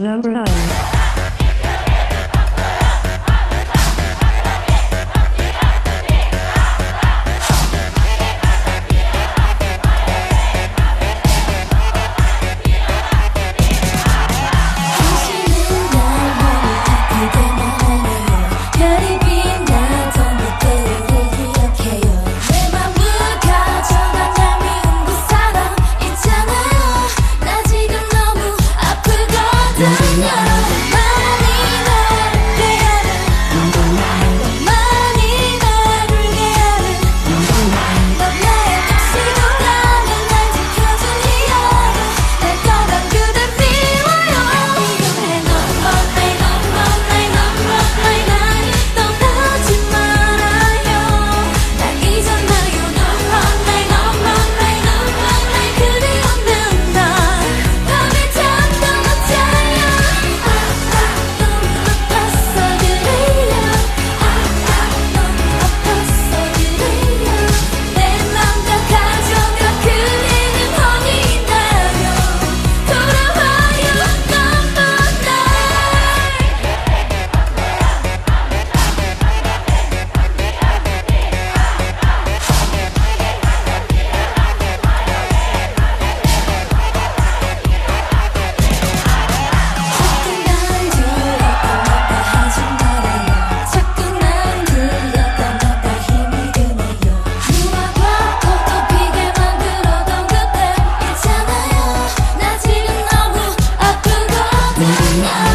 Number 9. No.